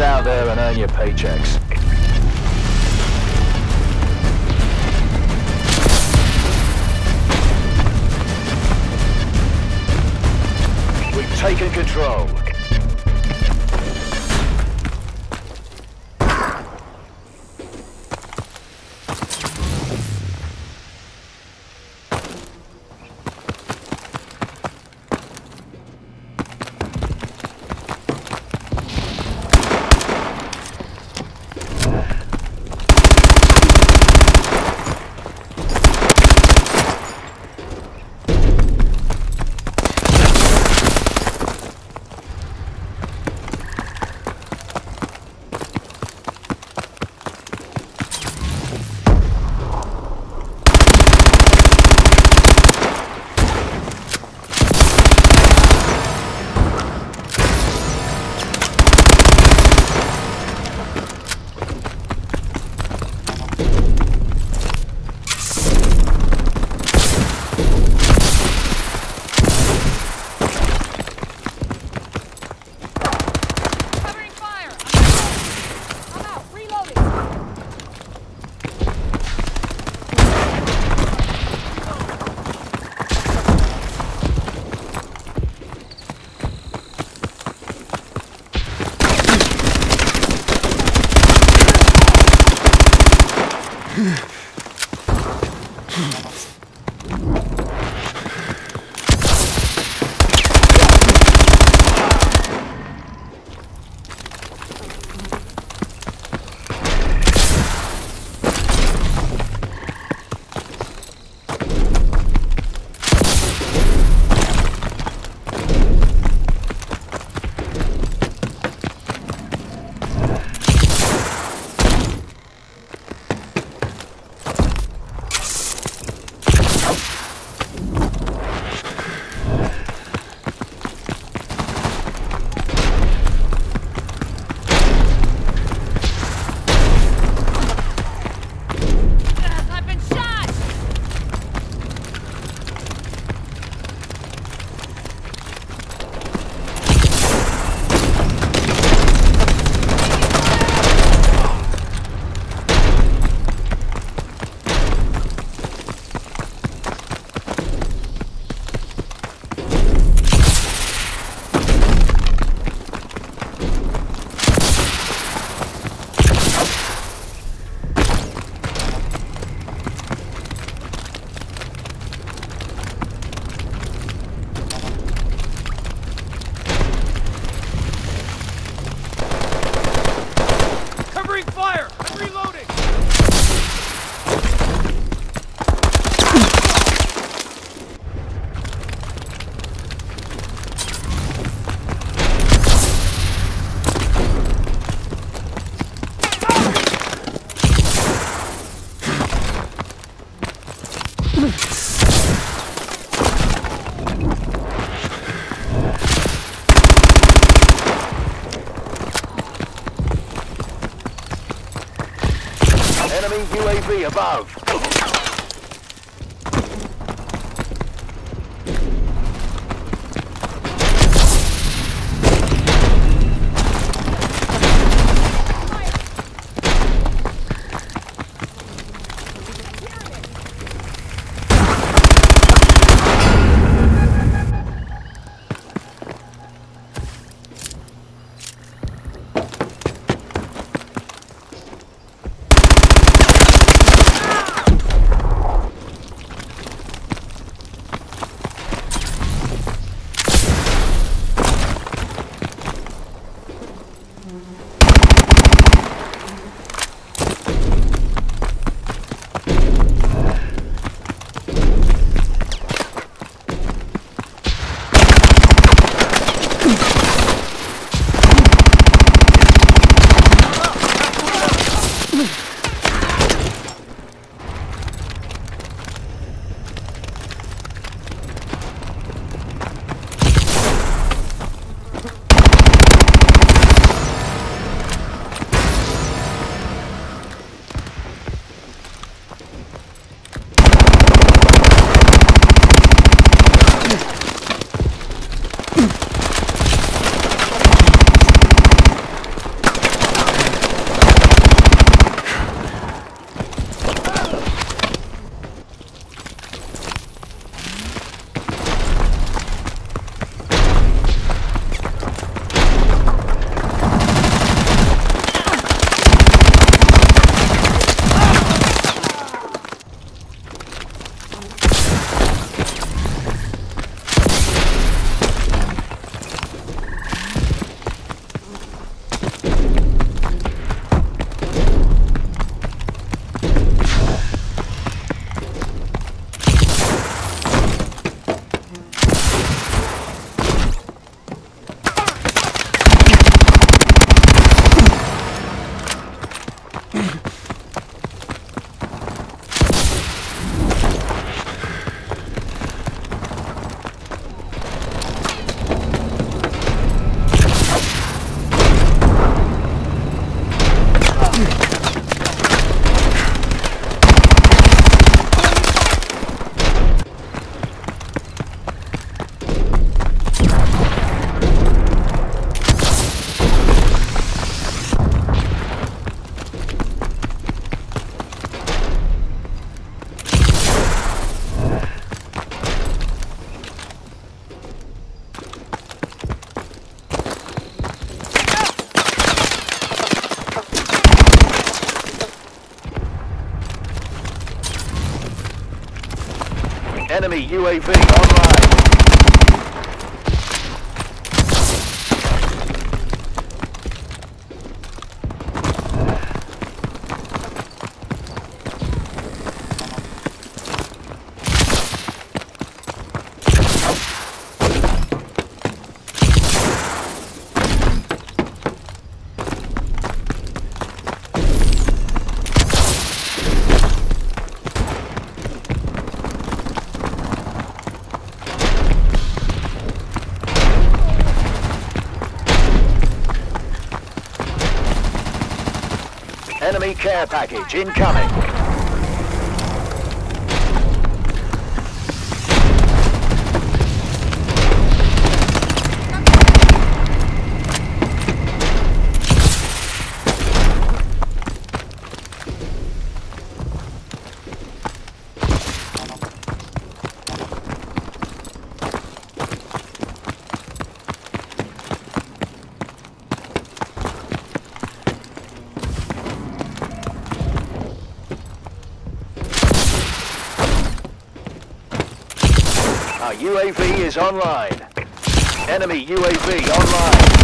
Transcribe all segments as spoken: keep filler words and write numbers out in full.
get out there and earn your paychecks. We've taken control. Enemy U A V above. Enemy U A V online. Enemy care package incoming. Our U A V is online. Enemy U A V online.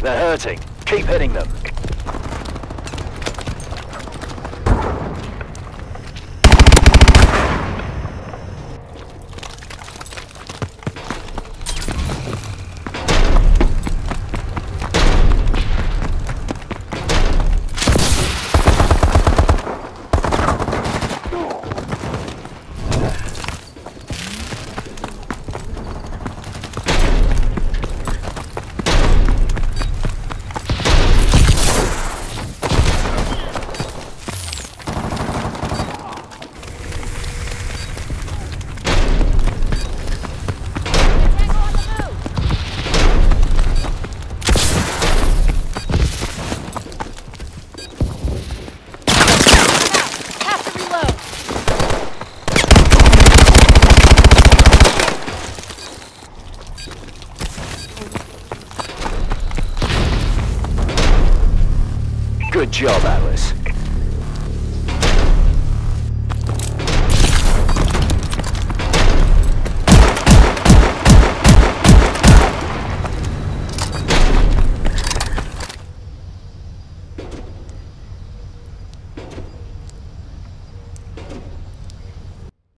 They're hurting. Keep hitting them. Good job, Atlas.